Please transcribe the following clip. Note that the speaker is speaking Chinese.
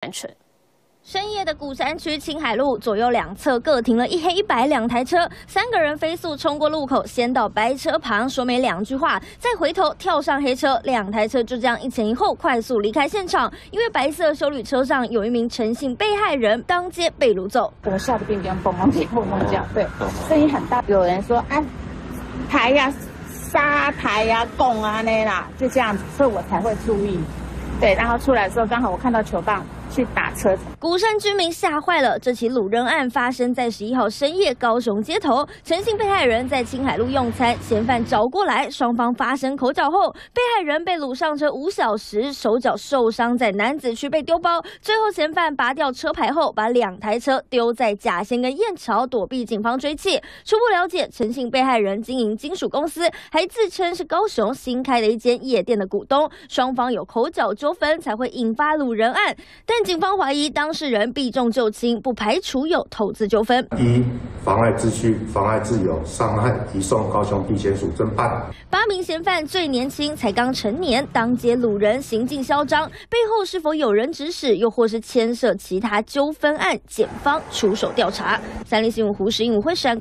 安全。 深夜的鼓山区青海路，左右两侧各停了一黑一白两台车，3个人飞速冲过路口，先到白车旁说没两句话，再回头跳上黑车，两台车就这样一前一后快速离开现场。因为白色休旅车上有一名陈姓被害人，当街被掳走，整个吓得边边蹦蹦跳蹦蹦叫，对，声音很大。有人说啊，抬呀、沙抬呀、拱啊那啦，就这样子，所以我才会注意。 对，然后出来的时候，刚好我看到球棒去打车子。鼓山居民吓坏了。这起掳人案发生在11号深夜高雄街头，陈姓被害人在青海路用餐，嫌犯找过来，双方发生口角后，被害人被掳上车5小时，手脚受伤，在楠梓区被丢包。最后嫌犯拔掉车牌后，把2台车丢在甲仙跟燕巢，躲避警方追缉。初步了解，陈姓被害人经营金属公司，还自称是高雄新开的一间夜店的股东，双方有口角中。 分才会引发掳人案，但警方怀疑当事人避重就轻，不排除有投资纠纷。一、妨碍秩序、妨碍自由、伤害，移送高雄地检署侦办。8名嫌犯最年轻，才刚成年，当街掳人，行径嚣张，背后是否有人指使，又或是牵涉其他纠纷案？检方出手调查。三立新闻胡时英、吴慧珊。